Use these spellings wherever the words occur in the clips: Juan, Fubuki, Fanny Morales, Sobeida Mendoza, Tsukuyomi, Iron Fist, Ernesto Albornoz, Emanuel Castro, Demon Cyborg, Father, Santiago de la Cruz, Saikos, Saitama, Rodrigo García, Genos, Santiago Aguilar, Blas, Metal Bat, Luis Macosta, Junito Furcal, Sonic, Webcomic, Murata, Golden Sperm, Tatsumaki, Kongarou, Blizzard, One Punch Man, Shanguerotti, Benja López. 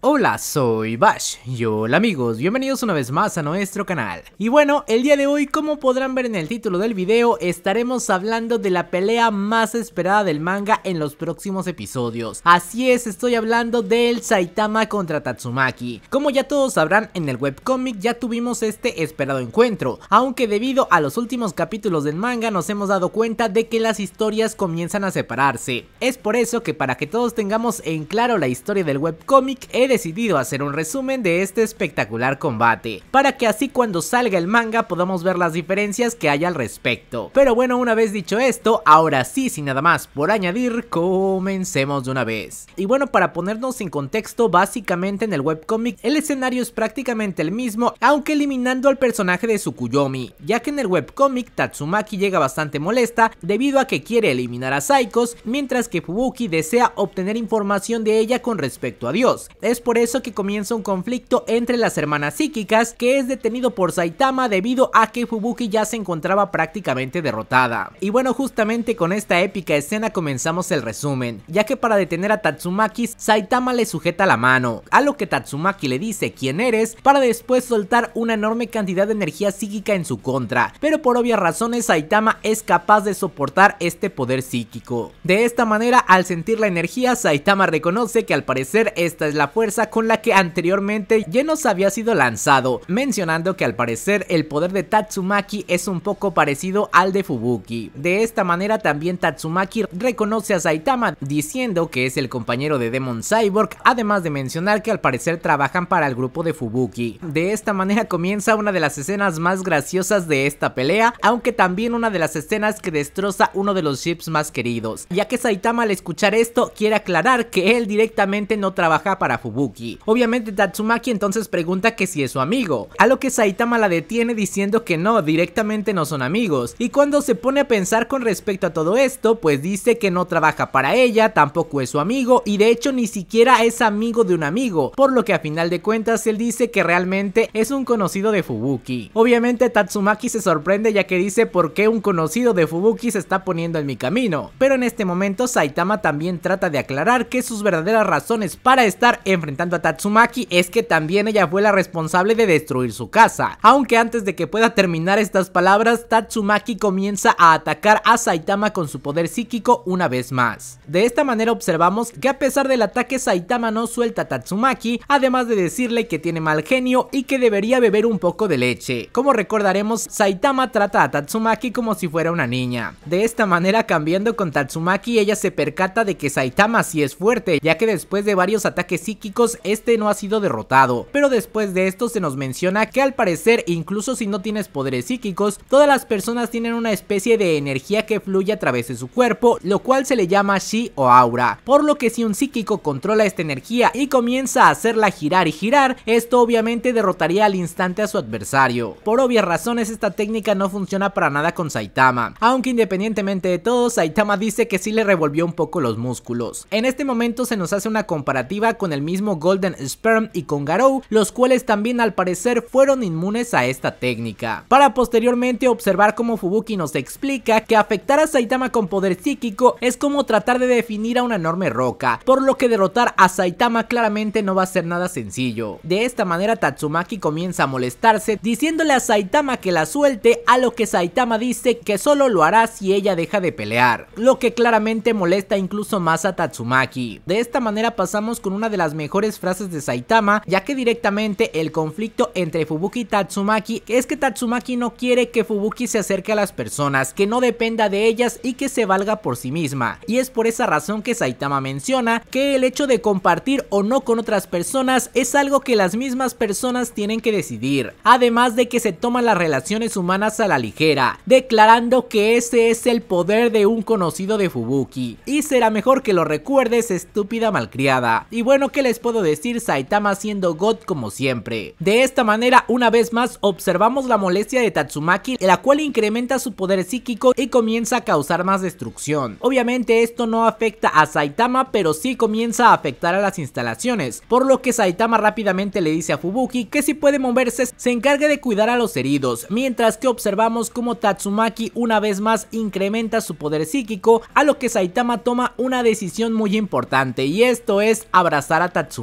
Hola, soy Bash y hola amigos, bienvenidos una vez más a nuestro canal. Y bueno, el día de hoy, como podrán ver en el título del video, estaremos hablando de la pelea más esperada del manga en los próximos episodios. Así es, estoy hablando del Saitama contra Tatsumaki. Como ya todos sabrán, en el webcomic ya tuvimos este esperado encuentro, aunque debido a los últimos capítulos del manga nos hemos dado cuenta de que las historias comienzan a separarse. Es por eso que para que todos tengamos en claro la historia del webcomic, he decidido hacer un resumen de este espectacular combate, para que así cuando salga el manga podamos ver las diferencias que hay al respecto. Pero bueno, una vez dicho esto, ahora sí, sin nada más por añadir, comencemos de una vez. Y bueno, para ponernos en contexto, básicamente en el webcomic el escenario es prácticamente el mismo, aunque eliminando al personaje de Tsukuyomi, ya que en el webcomic Tatsumaki llega bastante molesta debido a que quiere eliminar a Saikos, mientras que Fubuki desea obtener información de ella con respecto a Dios. Es por eso que comienza un conflicto entre las hermanas psíquicas, que es detenido por Saitama debido a que Fubuki ya se encontraba prácticamente derrotada. Y bueno, justamente con esta épica escena comenzamos el resumen, ya que para detener a Tatsumaki, Saitama le sujeta la mano, a lo que Tatsumaki le dice quién eres, para después soltar una enorme cantidad de energía psíquica en su contra, pero por obvias razones Saitama es capaz de soportar este poder psíquico. De esta manera, al sentir la energía, Saitama reconoce que al parecer esta es la fuerza con la que anteriormente Genos había sido lanzado, mencionando que al parecer el poder de Tatsumaki es un poco parecido al de Fubuki. De esta manera también Tatsumaki reconoce a Saitama, diciendo que es el compañero de Demon Cyborg, además de mencionar que al parecer trabajan para el grupo de Fubuki. De esta manera comienza una de las escenas más graciosas de esta pelea, aunque también una de las escenas que destroza uno de los chips más queridos, ya que Saitama, al escuchar esto, quiere aclarar que él directamente no trabaja para Fubuki. Obviamente Tatsumaki entonces pregunta que si es su amigo, a lo que Saitama la detiene diciendo que no, directamente no son amigos. Y cuando se pone a pensar con respecto a todo esto, pues dice que no trabaja para ella, tampoco es su amigo y de hecho ni siquiera es amigo de un amigo, por lo que a final de cuentas él dice que realmente es un conocido de Fubuki. Obviamente Tatsumaki se sorprende, ya que dice por qué un conocido de Fubuki se está poniendo en mi camino, pero en este momento Saitama también trata de aclarar que sus verdaderas razones para estar enfrentando a Tatsumaki es que también ella fue la responsable de destruir su casa. Aunque antes de que pueda terminar estas palabras, Tatsumaki comienza a atacar a Saitama con su poder psíquico una vez más. De esta manera observamos que a pesar del ataque, Saitama no suelta a Tatsumaki, además de decirle que tiene mal genio y que debería beber un poco de leche. Como recordaremos, Saitama trata a Tatsumaki como si fuera una niña. De esta manera, cambiando con Tatsumaki, ella se percata de que Saitama sí es fuerte, ya que después de varios ataques psíquicos este no ha sido derrotado, pero después de esto se nos menciona que al parecer incluso si no tienes poderes psíquicos, todas las personas tienen una especie de energía que fluye a través de su cuerpo, lo cual se le llama chi o aura, por lo que si un psíquico controla esta energía y comienza a hacerla girar y girar, esto obviamente derrotaría al instante a su adversario. Por obvias razones esta técnica no funciona para nada con Saitama, aunque independientemente de todo, Saitama dice que sí le revolvió un poco los músculos. En este momento se nos hace una comparativa con el mismo Golden Sperm y Kongarou, los cuales también al parecer fueron inmunes a esta técnica, para posteriormente observar cómo Fubuki nos explica que afectar a Saitama con poder psíquico es como tratar de definir a una enorme roca, por lo que derrotar a Saitama claramente no va a ser nada sencillo. De esta manera Tatsumaki comienza a molestarse diciéndole a Saitama que la suelte, a lo que Saitama dice que solo lo hará si ella deja de pelear, lo que claramente molesta incluso más a Tatsumaki. De esta manera pasamos con una de las mejores frases de Saitama, ya que directamente el conflicto entre Fubuki y Tatsumaki es que Tatsumaki no quiere que Fubuki se acerque a las personas, que no dependa de ellas y que se valga por sí misma, y es por esa razón que Saitama menciona que el hecho de compartir o no con otras personas es algo que las mismas personas tienen que decidir, además de que se toman las relaciones humanas a la ligera, declarando que ese es el poder de un conocido de Fubuki y será mejor que lo recuerdes, estúpida malcriada. Y bueno, ¿qué les puedo puedo decir Saitama siendo God como siempre. De esta manera, una vez más observamos la molestia de Tatsumaki, la cual incrementa su poder psíquico y comienza a causar más destrucción. Obviamente esto no afecta a Saitama, pero sí comienza a afectar a las instalaciones, por lo que Saitama rápidamente le dice a Fubuki que si puede moverse se encargue de cuidar a los heridos, mientras que observamos como Tatsumaki una vez más incrementa su poder psíquico, a lo que Saitama toma una decisión muy importante, y esto es abrazar a Tatsumaki,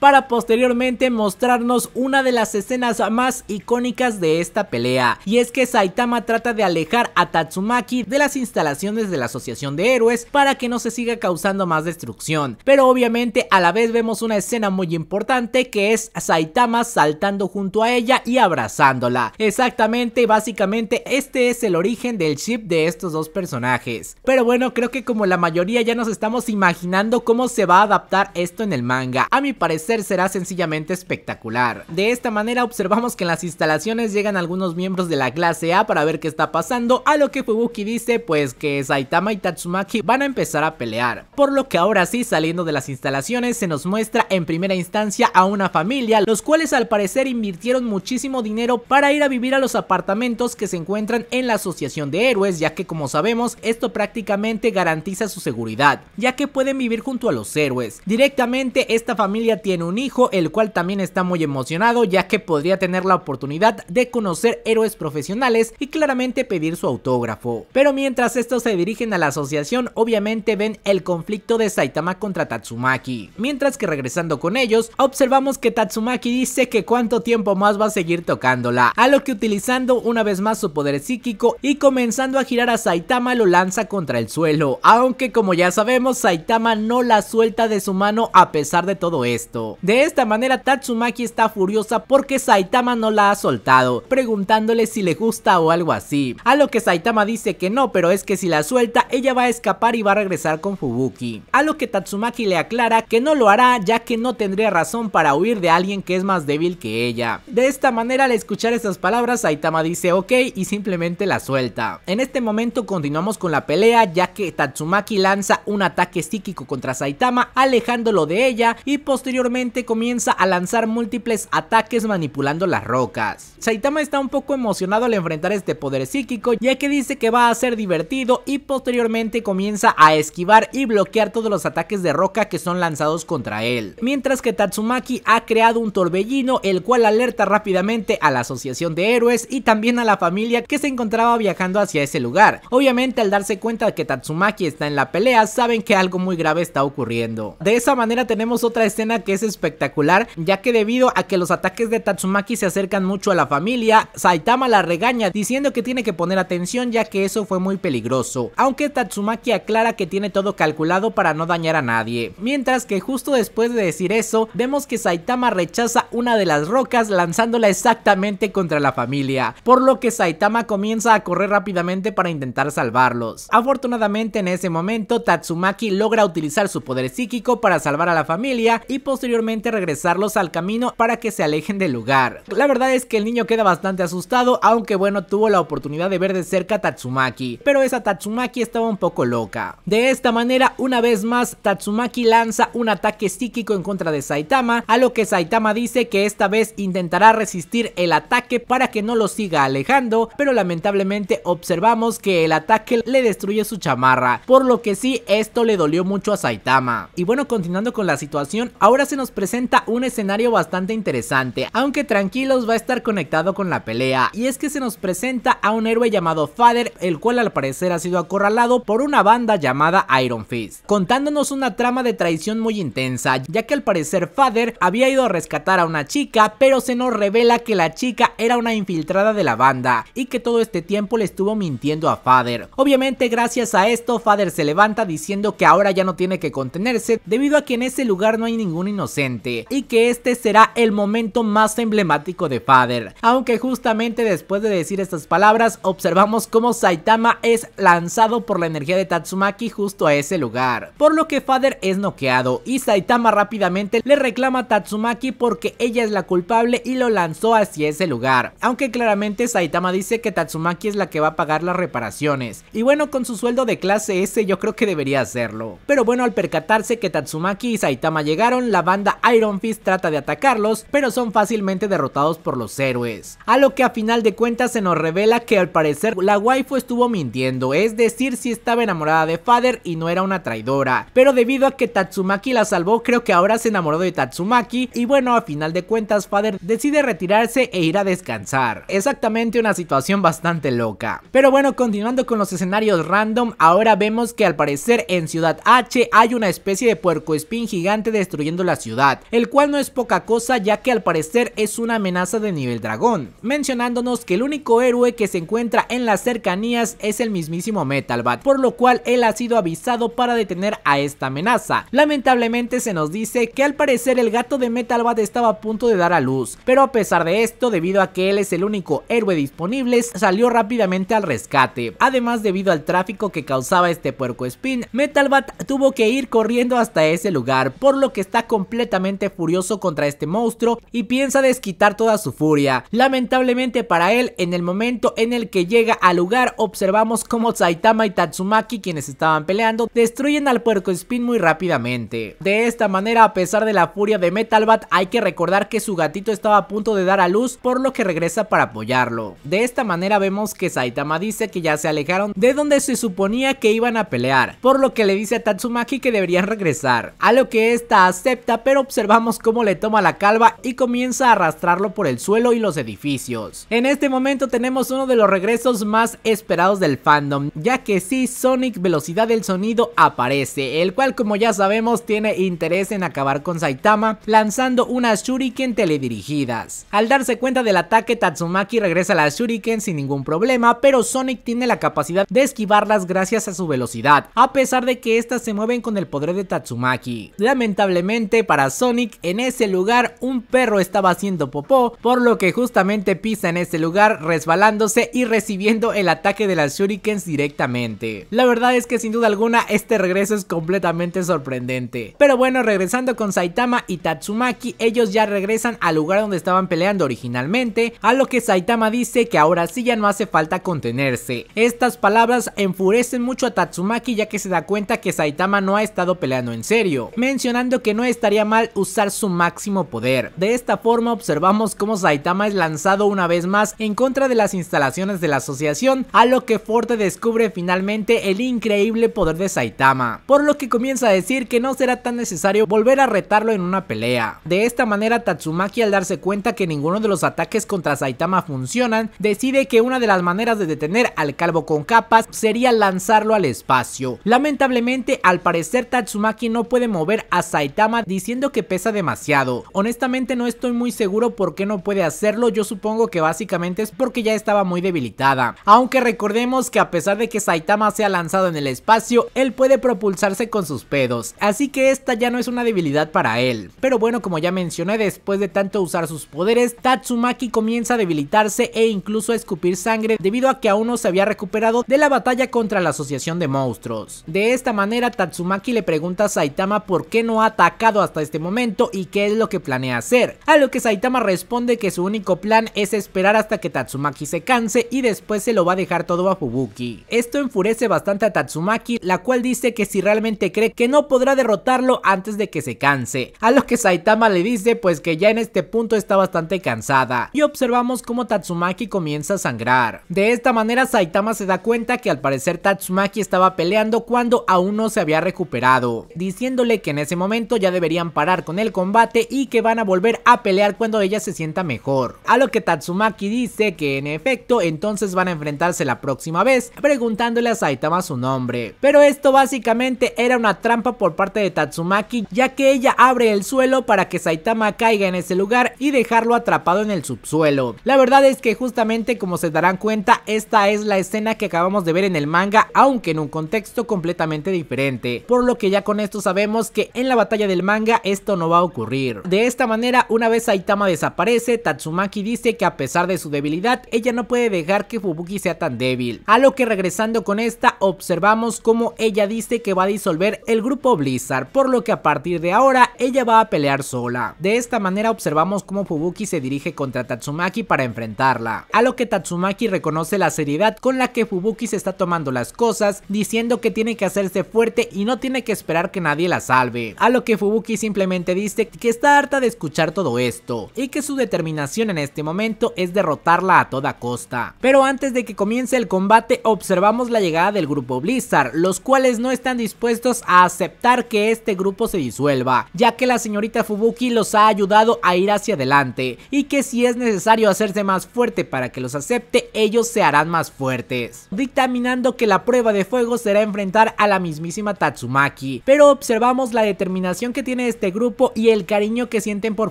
para posteriormente mostrarnos una de las escenas más icónicas de esta pelea, y es que Saitama trata de alejar a Tatsumaki de las instalaciones de la asociación de héroes para que no se siga causando más destrucción, pero obviamente a la vez vemos una escena muy importante que es Saitama saltando junto a ella y abrazándola. Exactamente, básicamente este es el origen del ship de estos dos personajes, pero bueno, creo que como la mayoría ya nos estamos imaginando cómo se va a adaptar esto en el manga, a mi parecer será sencillamente espectacular. De esta manera observamos que en las instalaciones llegan algunos miembros de la clase A para ver qué está pasando, a lo que Fubuki dice pues que Saitama y Tatsumaki van a empezar a pelear, por lo que ahora sí, saliendo de las instalaciones, se nos muestra en primera instancia a una familia, los cuales al parecer invirtieron muchísimo dinero para ir a vivir a los apartamentos que se encuentran en la asociación de héroes, ya que como sabemos esto prácticamente garantiza su seguridad, ya que pueden vivir junto a los héroes. Directamente esta familia tiene un hijo, el cual también está muy emocionado, ya que podría tener la oportunidad de conocer héroes profesionales y claramente pedir su autógrafo. Pero mientras estos se dirigen a la asociación, obviamente ven el conflicto de Saitama contra Tatsumaki, mientras que regresando con ellos observamos que Tatsumaki dice que cuánto tiempo más va a seguir tocándola, a lo que utilizando una vez más su poder psíquico y comenzando a girar a Saitama lo lanza contra el suelo, aunque como ya sabemos Saitama no la suelta de su mano a pesar de todo esto. De esta manera Tatsumaki está furiosa porque Saitama no la ha soltado, preguntándole si le gusta o algo así, a lo que Saitama dice que no, pero es que si la suelta ella va a escapar y va a regresar con Fubuki, a lo que Tatsumaki le aclara que no lo hará, ya que no tendría razón para huir de alguien que es más débil que ella. De esta manera, al escuchar estas palabras, Saitama dice ok y simplemente la suelta. En este momento continuamos con la pelea, ya que Tatsumaki lanza un ataque psíquico contra Saitama, alejándolo de ella, y posteriormente comienza a lanzar múltiples ataques manipulando las rocas. Saitama está un poco emocionado al enfrentar este poder psíquico, ya que dice que va a ser divertido, y posteriormente comienza a esquivar y bloquear todos los ataques de roca que son lanzados contra él, mientras que Tatsumaki ha creado un torbellino, el cual alerta rápidamente a la asociación de héroes y también a la familia que se encontraba viajando hacia ese lugar. Obviamente al darse cuenta de que Tatsumaki está en la pelea, saben que algo muy grave está ocurriendo. De esa manera tenemos otra escena que es espectacular, ya que debido a que los ataques de Tatsumaki se acercan mucho a la familia, Saitama la regaña diciendo que tiene que poner atención, ya que eso fue muy peligroso, aunque Tatsumaki aclara que tiene todo calculado para no dañar a nadie. Mientras que justo después de decir eso, vemos que Saitama rechaza una de las rocas lanzándola exactamente contra la familia, por lo que Saitama comienza a correr rápidamente para intentar salvarlos. Afortunadamente en ese momento Tatsumaki logra utilizar su poder psíquico para salvar a la familia y posteriormente regresarlos al camino para que se alejen del lugar. La verdad es que el niño queda bastante asustado, aunque bueno, tuvo la oportunidad de ver de cerca a Tatsumaki, pero esa Tatsumaki estaba un poco loca. De esta manera, una vez más Tatsumaki lanza un ataque psíquico en contra de Saitama, a lo que Saitama dice que esta vez intentará resistir el ataque para que no lo siga alejando, pero lamentablemente observamos que el ataque le destruye su chamarra, por lo que sí, esto le dolió mucho a Saitama. Y bueno, continuando con la situación, ahora se nos presenta un escenario bastante interesante, aunque tranquilos, va a estar conectado con la pelea, y es que se nos presenta a un héroe llamado Father, el cual al parecer ha sido acorralado por una banda llamada Iron Fist, contándonos una trama de traición muy intensa, ya que al parecer Father había ido a rescatar a una chica, pero se nos revela que la chica era una infiltrada de la banda y que todo este tiempo le estuvo mintiendo a Father. Obviamente gracias a esto Father se levanta diciendo que ahora ya no tiene que contenerse, debido a que en ese lugar no hay ningún inocente y que este será el momento más emblemático de Father, aunque justamente después de decir estas palabras observamos cómo Saitama es lanzado por la energía de Tatsumaki justo a ese lugar, por lo que Father es noqueado y Saitama rápidamente le reclama a Tatsumaki porque ella es la culpable y lo lanzó hacia ese lugar, aunque claramente Saitama dice que Tatsumaki es la que va a pagar las reparaciones, y bueno, con su sueldo de clase S yo creo que debería hacerlo. Pero bueno, al percatarse que Tatsumaki y Saitama Saitama llegaron, la banda Iron Fist trata de atacarlos, pero son fácilmente derrotados por los héroes. A lo que a final de cuentas se nos revela que al parecer la waifu estuvo mintiendo, es decir, sí estaba enamorada de Father y no era una traidora, pero debido a que Tatsumaki la salvó, creo que ahora se enamoró de Tatsumaki y bueno, a final de cuentas Father decide retirarse e ir a descansar. Exactamente una situación bastante loca. Pero bueno, continuando con los escenarios random, ahora vemos que al parecer en Ciudad H hay una especie de puercoespín gigante destruyendo la ciudad, el cual no es poca cosa ya que al parecer es una amenaza de nivel dragón, mencionándonos que el único héroe que se encuentra en las cercanías es el mismísimo Metal Bat, por lo cual él ha sido avisado para detener a esta amenaza. Lamentablemente se nos dice que al parecer el gato de Metal Bat estaba a punto de dar a luz, pero a pesar de esto, debido a que él es el único héroe disponible, salió rápidamente al rescate. Además, debido al tráfico que causaba este puercoespín, Metal Bat tuvo que ir corriendo hasta ese lugar, por lo que está completamente furioso contra este monstruo y piensa desquitar toda su furia. Lamentablemente para él, en el momento en el que llega al lugar, observamos como Saitama y Tatsumaki, quienes estaban peleando, destruyen al puercoespín muy rápidamente. De esta manera, a pesar de la furia de Metal Bat, hay que recordar que su gatito estaba a punto de dar a luz, por lo que regresa para apoyarlo. De esta manera vemos que Saitama dice que ya se alejaron de donde se suponía que iban a pelear, por lo que le dice a Tatsumaki que deberían regresar, a lo que esta acepta, pero observamos cómo le toma la calva y comienza a arrastrarlo por el suelo y los edificios. En este momento tenemos uno de los regresos más esperados del fandom, ya que sí, Sonic Velocidad del Sonido aparece, el cual como ya sabemos tiene interés en acabar con Saitama, lanzando unas shuriken teledirigidas. Al darse cuenta del ataque, Tatsumaki regresa a las shuriken sin ningún problema, pero Sonic tiene la capacidad de esquivarlas gracias a su velocidad, a pesar de que estas se mueven con el poder de Tatsumaki. Lamentablemente para Sonic, en ese lugar un perro estaba haciendo popó, por lo que justamente pisa en ese lugar, resbalándose y recibiendo el ataque de las shurikens directamente. La verdad es que sin duda alguna este regreso es completamente sorprendente. Pero bueno, regresando con Saitama y Tatsumaki, ellos ya regresan al lugar donde estaban peleando originalmente, a lo que Saitama dice que ahora sí ya no hace falta contenerse. Estas palabras enfurecen mucho a Tatsumaki, ya que se da cuenta que Saitama no ha estado peleando en serio, mencionando que no estaría mal usar su máximo poder. De esta forma observamos cómo Saitama es lanzado una vez más en contra de las instalaciones de la asociación, a lo que Forte descubre finalmente el increíble poder de Saitama, por lo que comienza a decir que no será tan necesario volver a retarlo en una pelea. De esta manera Tatsumaki, al darse cuenta que ninguno de los ataques contra Saitama funcionan, decide que una de las maneras de detener al calvo con capas sería lanzarlo al espacio. Lamentablemente al parecer Tatsumaki no puede mover a Saitama, diciendo que pesa demasiado. Honestamente no estoy muy seguro por qué no puede hacerlo, yo supongo que básicamente es porque ya estaba muy debilitada, aunque recordemos que a pesar de que Saitama sea lanzado en el espacio, él puede propulsarse con sus pedos, así que esta ya no es una debilidad para él. Pero bueno, como ya mencioné, después de tanto usar sus poderes, Tatsumaki comienza a debilitarse e incluso a escupir sangre, debido a que aún no se había recuperado de la batalla contra la asociación de monstruos. De esta manera Tatsumaki le pregunta a Saitama por qué no ha atacado hasta este momento y qué es lo que planea hacer, a lo que Saitama responde que su único plan es esperar hasta que Tatsumaki se canse y después se lo va a dejar todo a Fubuki. Esto enfurece bastante a Tatsumaki, la cual dice que si realmente cree que no podrá derrotarlo antes de que se canse, a lo que Saitama le dice pues que ya en este punto está bastante cansada, y observamos cómo Tatsumaki comienza a sangrar. De esta manera Saitama se da cuenta que al parecer Tatsumaki estaba peleando cuando aún no se había recuperado, diciéndole que en ese momento ya deberían parar con el combate y que van a volver a pelear cuando ella se sienta mejor, a lo que Tatsumaki dice que en efecto entonces van a enfrentarse la próxima vez, preguntándole a Saitama su nombre. Pero esto básicamente era una trampa por parte de Tatsumaki, ya que ella abre el suelo para que Saitama caiga en ese lugar y dejarlo atrapado en el subsuelo. La verdad es que justamente como se darán cuenta, esta es la escena que acabamos de ver en el manga, aunque en un contexto completamente diferente, por lo que ya con esto sabemos que en la batalla del manga esto no va a ocurrir. De esta manera, una vez Saitama desaparece, Tatsumaki dice que a pesar de su debilidad, ella no puede dejar que Fubuki sea tan débil, a lo que regresando con esta observamos cómo ella dice que va a disolver el grupo Blizzard, por lo que a partir de ahora ella va a pelear sola. De esta manera observamos cómo Fubuki se dirige contra Tatsumaki para enfrentarla, a lo que Tatsumaki reconoce la seriedad con la que Fubuki se está tomando las cosas, diciendo que tiene que hacerse fuerte y no tiene que esperar que nadie la salve. a lo que Fubuki simplemente dice que está harta de escuchar todo esto y que su determinación en este momento es derrotarla a toda costa. Pero antes de que comience el combate observamos la llegada del grupo Blizzard, los cuales no están dispuestos a aceptar que este grupo se disuelva, ya que la señorita Fubuki los ha ayudado a ir hacia adelante y que si es necesario hacerse más fuerte para que los acepte, ellos se harán más fuertes, dictaminando que la prueba de fuego será enfrentar a la mismísima Tatsumaki. Pero observamos la determinación que tiene este grupo y el cariño que sienten por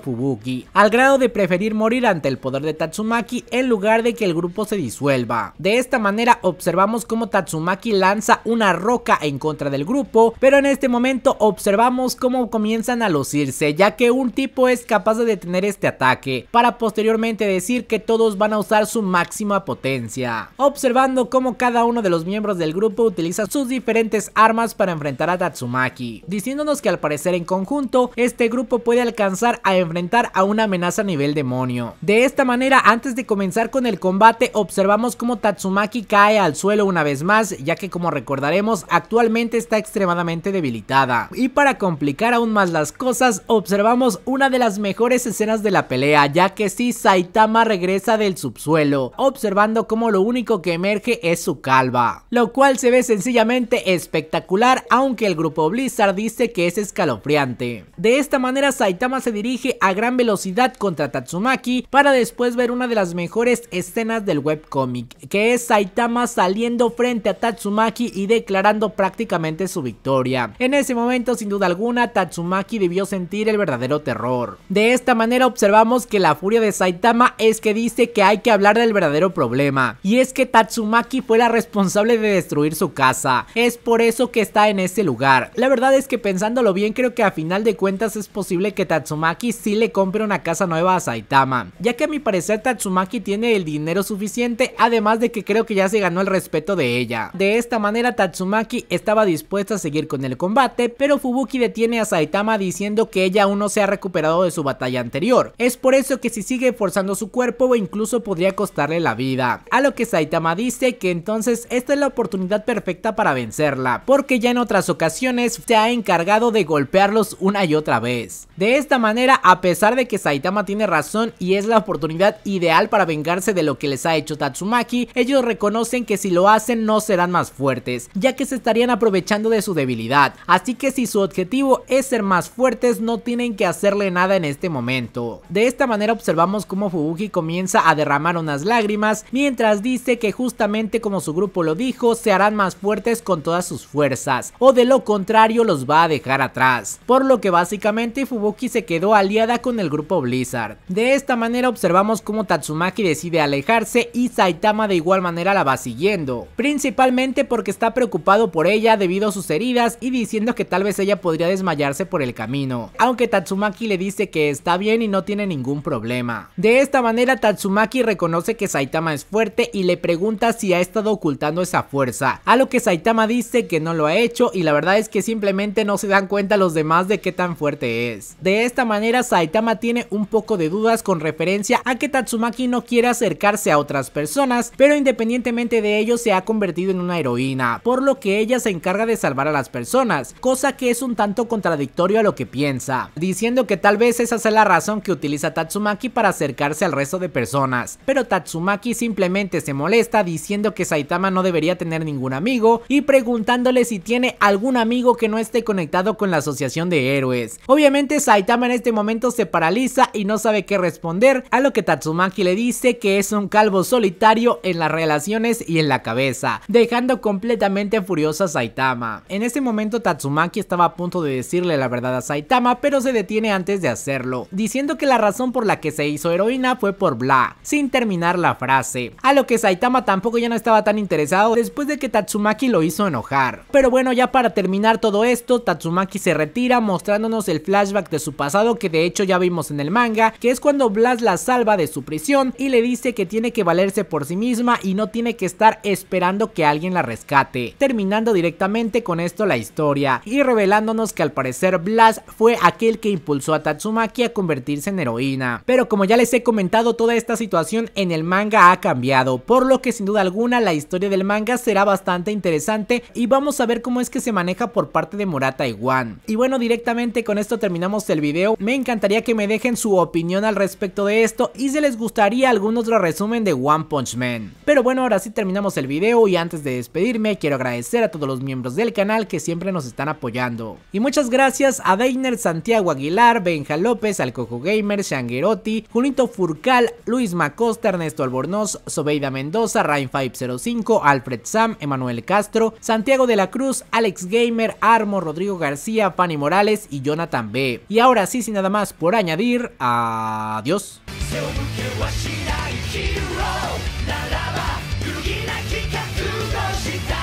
Fubuki, al grado de preferir morir ante el poder de Tatsumaki en lugar de que el grupo se disuelva. De esta manera observamos cómo Tatsumaki lanza una roca en contra del grupo, pero en este momento observamos cómo comienzan a lucirse, ya que un tipo es capaz de detener este ataque, para posteriormente decir que todos van a usar su máxima potencia. Observando cómo cada uno de los miembros del grupo utiliza sus diferentes armas para enfrentar a Tatsumaki, diciéndonos que al parecer en conjunto este grupo puede alcanzar a enfrentar a una amenaza a nivel demonio. De esta manera, antes de comenzar con el combate, observamos cómo Tatsumaki cae al suelo una vez más, ya que como recordaremos actualmente está extremadamente debilitada. Y para complicar aún más las cosas, observamos una de las mejores escenas de la pelea, ya que si Saitama regresa del subsuelo, observando cómo lo único que emerge es su calva, lo cual se ve sencillamente espectacular, aunque el grupo Blizzard dice que es escalofriante. De esta manera Saitama se dirige a gran velocidad contra Tatsumaki para después ver una de las mejores escenas del webcomic, que es Saitama saliendo frente a Tatsumaki y declarando prácticamente su victoria. En ese momento sin duda alguna Tatsumaki debió sentir el verdadero terror. De esta manera observamos que la furia de Saitama es que dice que hay que hablar del verdadero problema, y es que Tatsumaki fue la responsable de destruir su casa, es por eso que está en este lugar. La verdad es que pensándolo bien creo que a final de cuentas es posible que Tatsumaki sí le compre una casa nueva a Saitama, ya que a mi parecer Tatsumaki tiene el dinero suficiente, además de que creo que ya se ganó el respeto de ella. De esta manera Tatsumaki estaba dispuesta a seguir con el combate, pero Fubuki detiene a Saitama diciendo que ella aún no se ha recuperado de su batalla anterior, es por eso que si sigue forzando su cuerpo o incluso podría costarle la vida, a lo que Saitama dice que entonces esta es la oportunidad perfecta para vencerla, porque ya en otras ocasiones se ha encargado de golpearlos una y otra vez. De esta manera, a pesar de que Saitama tiene razón y es la oportunidad ideal para vengarse de lo que les ha hecho Tatsumaki, ellos reconocen que si lo hacen no serán más fuertes, ya que se estarían aprovechando de su debilidad, así que si su objetivo es ser más fuertes no tienen que hacerle nada en este momento. De esta manera observamos cómo Fubuki comienza a derramar unas lágrimas mientras dice que justamente como su grupo lo dijo, se harán más fuertes con todas sus fuerzas o de lo contrario los va a dejar atrás, por lo que básicamente Fubuki se quedó aliada con el grupo Blizzard. De esta manera observamos cómo Tatsumaki decide alejarse y Saitama de igual manera la va siguiendo, principalmente porque está preocupado por ella debido a sus heridas y diciendo que tal vez ella podría desmayarse por el camino, aunque Tatsumaki le dice que está bien y no tiene ningún problema. De esta manera Tatsumaki reconoce que Saitama es fuerte y le pregunta si ha estado ocultando esa fuerza, a lo que Saitama dice que no lo ha hecho y la verdad es que simplemente no se dan cuenta los demás de qué tan fuerte es. De esta manera Saitama tiene un poco de dudas con referencia a que Tatsumaki no quiere acercarse a otras personas, pero independientemente de ello se ha convertido en una heroína, por lo que ella se encarga de salvar a las personas, cosa que es un tanto contradictorio a lo que piensa, diciendo que tal vez esa sea la razón que utiliza Tatsumaki para acercarse al resto de personas, pero Tatsumaki simplemente se molesta diciendo que Saitama no debería tener ningún amigo y preguntándole si tiene algún amigo que no esté conectado con la asociación de héroes. Obviamente Saitama en este momento se paraliza y no sabe qué responder, a lo que Tatsumaki le dice que es un calvo solitario en las relaciones y en la cabeza, dejando completamente furiosa a Saitama. En ese momento Tatsumaki estaba a punto de decirle la verdad a Saitama, pero se detiene antes de hacerlo, diciendo que la razón por la que se hizo heroína fue por Bla, sin terminar la frase, a lo que Saitama tampoco ya no estaba tan interesado después de que Tatsumaki lo hizo enojar. Pero bueno, ya para terminar todo esto, Tatsumaki se retira mostrándonos el flashback de su pasado que de hecho ya vimos en el manga, que es cuando Blas la salva de su prisión y le dice que tiene que valerse por sí misma y no tiene que estar esperando que alguien la rescate, terminando directamente con esto la historia y revelándonos que al parecer Blas fue aquel que impulsó a Tatsumaki a convertirse en heroína. Pero como ya les he comentado, toda esta situación en el manga ha cambiado, por lo que sin duda alguna la historia del manga será bastante interesante y vamos a ver cómo es que se maneja por parte de Murata y Juan. Y bueno, directamente con esto terminamos el video. Me encantaría que me dejen su opinión al respecto de esto y si les gustaría algún otro resumen de One Punch Man. Pero bueno, ahora sí terminamos el video y antes de despedirme quiero agradecer a todos los miembros del canal que siempre nos están apoyando. Y muchas gracias a Deiner, Santiago Aguilar, Benja López, Alcojo Gamer, Shanguerotti, Junito Furcal, Luis Macosta, Ernesto Albornoz, Sobeida Mendoza, Rain505, Alfred Sam, Emanuel Castro, Santiago de la Cruz, Alex Gamer, Armo, Rodrigo García, Fanny Morales y Jonathan B. Y ahora sí, sin nada más por añadir, adiós.